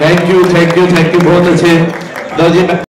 Thank you, thank you, thank you, बहुत अच्छे।